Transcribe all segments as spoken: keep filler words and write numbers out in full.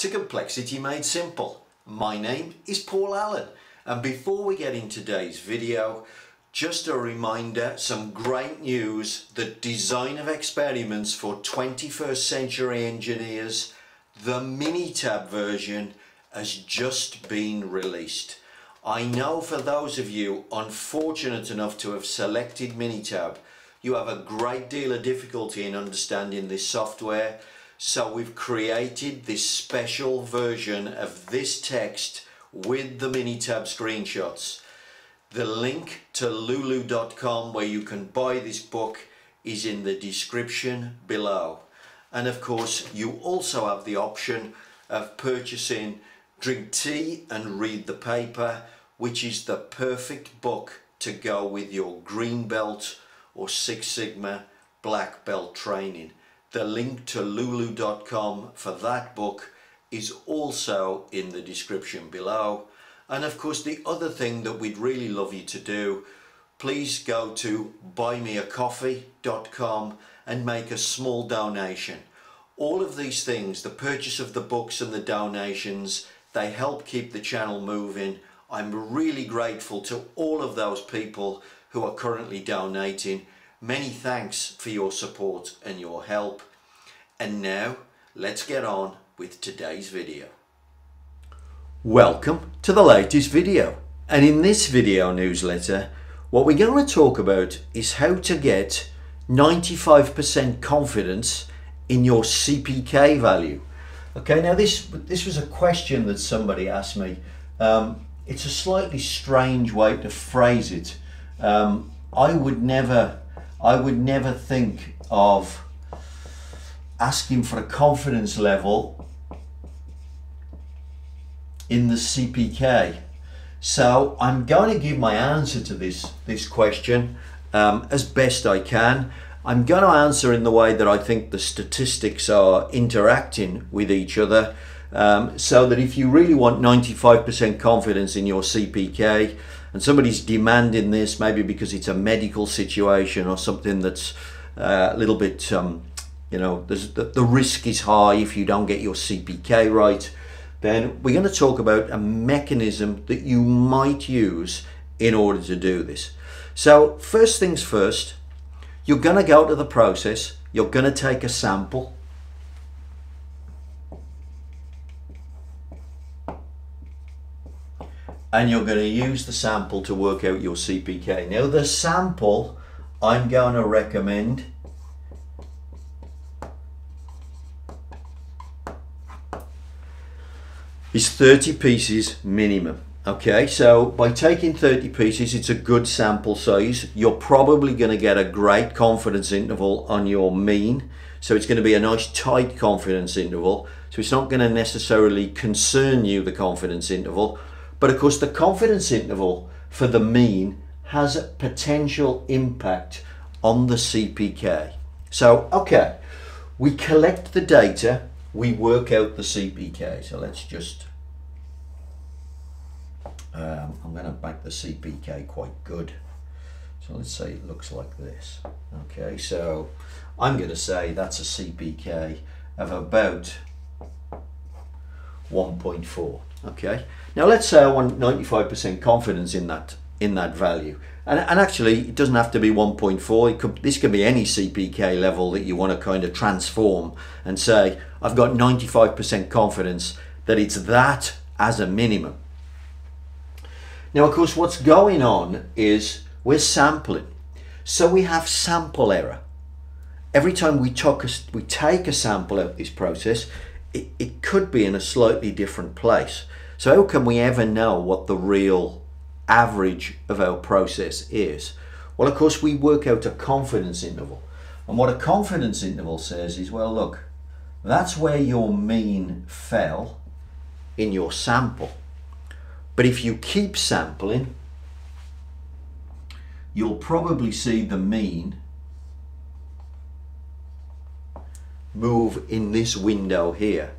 to Complexity Made Simple. My name is Paul Allen, and before we get into today's video, just a reminder, some great news. The design of experiments for twenty-first century engineers, the Minitab version, has just been released. I know for those of you unfortunate enough to have selected Minitab, you have a great deal of difficulty in understanding this software, so we've created this special version of this text with the Minitab screenshots. The link to Lulu dot com, where you can buy this book, is in the description below. And of course, you also have the option of purchasing Drink Tea and Read the Paper, which is the perfect book to go with your green belt or Six Sigma black belt training. The link to Lulu dot com for that book is also in the description below. And of course, the other thing that we'd really love you to do, please go to buy me a coffee dot com and make a small donation. All of these things, the purchase of the books and the donations, they help keep the channel moving. I'm really grateful to all of those people who are currently donating. Many thanks for your support and your help. And now, let's get on with today's video. Welcome to the latest video, and in this video newsletter what we're going to talk about is how to get ninety-five percent confidence in your C P K value. Okay, now this this was a question that somebody asked me. Um, it's a slightly strange way to phrase it. Um, I would never I would never think of asking for a confidence level in the C P K. So I'm going to give my answer to this this question um, as best I can. I'm going to answer in the way that I think the statistics are interacting with each other, um, so that if you really want ninety-five percent confidence in your C P K, and somebody's demanding this maybe because it's a medical situation or something that's uh, a little bit, um, you know, there's, the, the risk is high if you don't get your C P K right, then we're going to talk about a mechanism that you might use in order to do this. So first things first, you're going to go to the process, you're going to take a sample, and you're going to use the sample to work out your C P K. Now the sample I'm going to recommend is thirty pieces minimum. Okay, so by taking thirty pieces, it's a good sample size. You're probably going to get a great confidence interval on your mean, so it's going to be a nice tight confidence interval, so it's not going to necessarily concern you, the confidence interval. But of course, the confidence interval for the mean has a potential impact on the C P K. So okay, we collect the data, we work out the C P K. So let's just um, I'm going to make the C P K quite good, so let's say it looks like this. Okay, so I'm going to say that's a C P K of about one point four. Okay, now let's say I want ninety-five percent confidence in that in that value, and, and actually it doesn't have to be one point four. It could, this could be any C P K level that you want to kind of transform and say I've got ninety-five percent confidence that it's that as a minimum. Now of course what's going on is we're sampling, so we have sample error. Every time we, talk, we take a sample out of this process, it, it could be in a slightly different place. So how can we ever know what the real average of our process is? Well, of course we work out a confidence interval, and what a confidence interval says is, well look, that's where your mean fell in your sample, but if you keep sampling you'll probably see the mean move in this window here,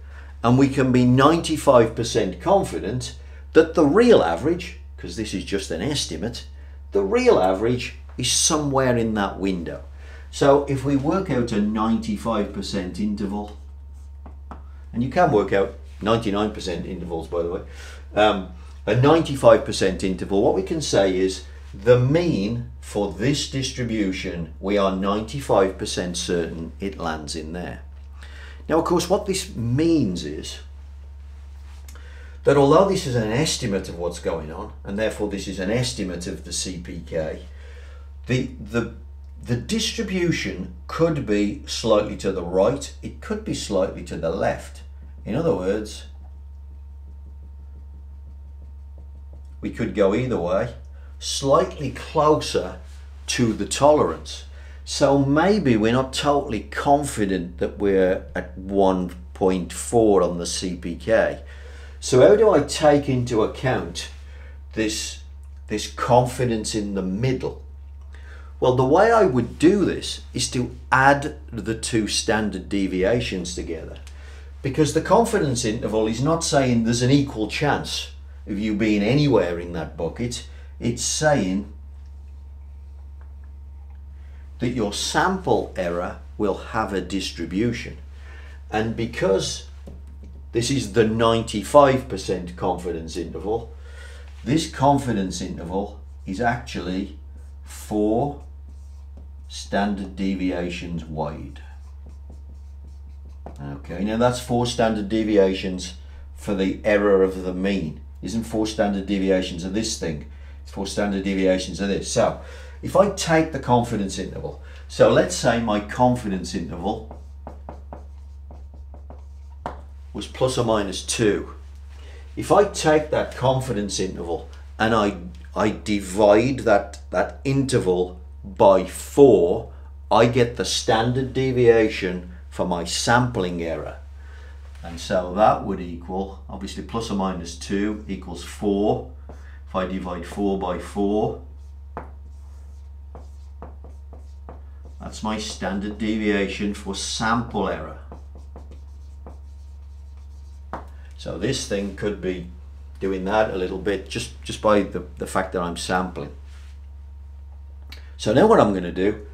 and we can be ninety-five percent confident that the real average, because this is just an estimate, the real average is somewhere in that window. So if we work out a ninety-five percent interval, and you can work out ninety-nine percent intervals, by the way, um, a ninety-five percent interval, what we can say is the mean for this distribution, we are ninety-five percent certain it lands in there. Now, of course, what this means is that although this is an estimate of what's going on, and therefore this is an estimate of the C P K, the, the, the distribution could be slightly to the right, it could be slightly to the left. In other words, we could go either way, slightly closer to the tolerance. So maybe we're not totally confident that we're at one point four on the C P K. So how do I take into account this, this confidence in the middle? Well, the way I would do this is to add the two standard deviations together, because the confidence interval is not saying there's an equal chance of you being anywhere in that bucket. It's saying that your sample error will have a distribution. And because this is the ninety-five percent confidence interval, this confidence interval is actually four standard deviations wide. Okay, now that's four standard deviations for the error of the mean. Isn't four standard deviations of this thing? It's four standard deviations of this. So if I take the confidence interval, so let's say my confidence interval was plus or minus two. If I take that confidence interval and I, I divide that, that interval by four, I get the standard deviation for my sampling error. And so that would equal, obviously plus or minus two equals four. If I divide four by four, that's my standard deviation for sample error. So this thing could be doing that a little bit just, just by the, the fact that I'm sampling. So now what I'm going to do,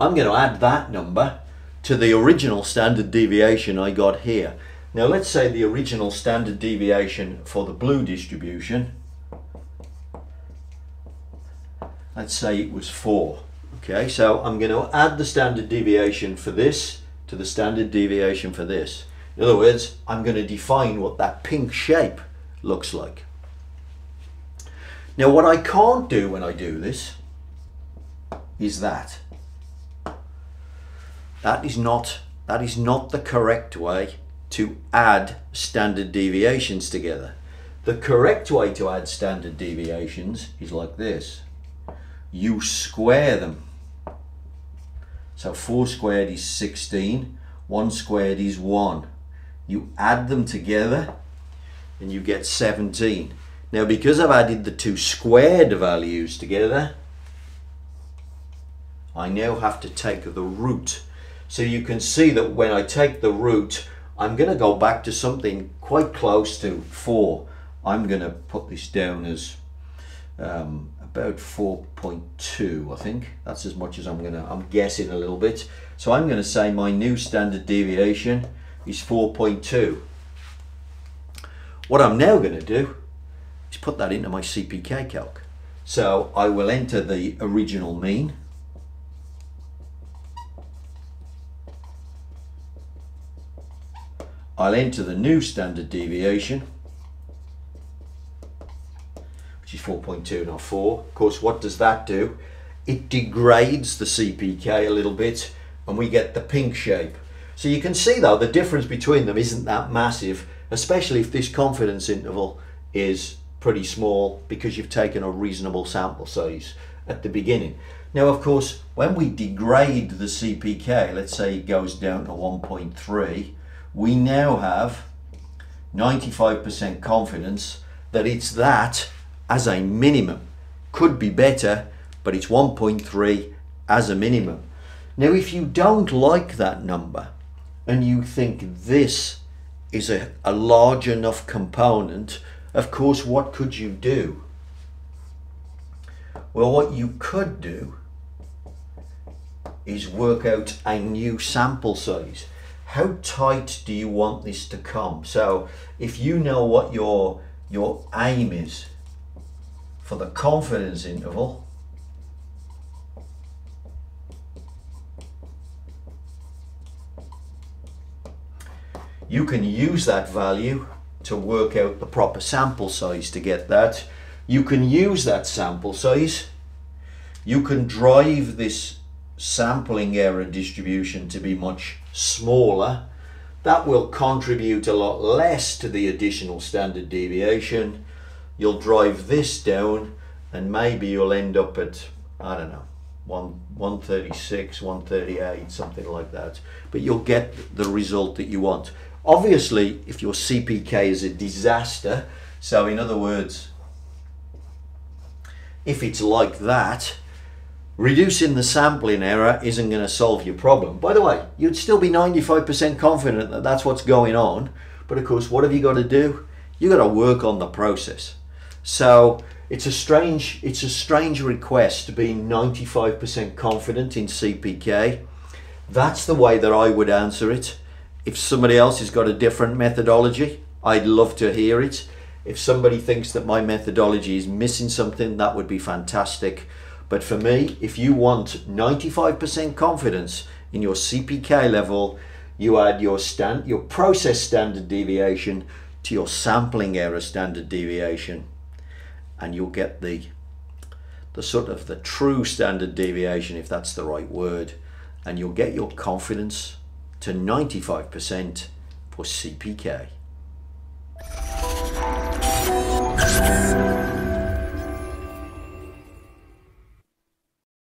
I'm going to add that number to the original standard deviation I got here. Now let's say the original standard deviation for the blue distribution, let's say it was four. Okay, so I'm going to add the standard deviation for this to the standard deviation for this. In other words, I'm going to define what that pink shape looks like. Now, what I can't do when I do this is that. That is not, that is not the correct way to add standard deviations together. The correct way to add standard deviations is like this. You square them. So four squared is sixteen, one squared is one. You add them together and you get seventeen. Now, because I've added the two squared values together, I now have to take the root. So you can see that when I take the root, I'm going to go back to something quite close to four. I'm going to put this down as um, about four point two, I think. That's as much as I'm going to, I'm guessing a little bit. So I'm going to say my new standard deviation is four point two. What I'm now going to do is put that into my C P K calc. So I will enter the original mean. I'll enter the new standard deviation, which is four point two, not four. Of course, what does that do? It degrades the C P K a little bit and we get the pink shape. So you can see, though, the difference between them isn't that massive, especially if this confidence interval is pretty small because you've taken a reasonable sample size at the beginning. Now, of course, when we degrade the C P K, let's say it goes down to one point three, we now have ninety-five percent confidence that it's that as a minimum. Could be better, but it's one point three as a minimum. Now, if you don't like that number and you think this is a, a large enough component, of course, what could you do? Well, what you could do is work out a new sample size. how tight do you want this to come? So if you know what your your aim is for the confidence interval, you can use that value to work out the proper sample size to get that. You can use that sample size. You can drive this sampling error distribution to be much smaller. That will contribute a lot less to the additional standard deviation. You'll drive this down and maybe you'll end up at, I don't know, one thirty-six, one thirty-eight, something like that. But you'll get the result that you want. Obviously, if your C P K is a disaster, so in other words, if it's like that, reducing the sampling error isn't going to solve your problem. By the way, you'd still be ninety-five percent confident that that's what's going on. But of course, what have you got to do? You've got to work on the process. So it's a strange, it's a strange request to be ninety-five percent confident in C P K. That's the way that I would answer it. If somebody else has got a different methodology, I'd love to hear it. If somebody thinks that my methodology is missing something, that would be fantastic. But for me, if you want ninety-five percent confidence in your C P K level, you add your stand, your process standard deviation to your sampling error standard deviation, and you'll get the, the sort of the true standard deviation, if that's the right word, and you'll get your confidence to ninety-five percent for C P K.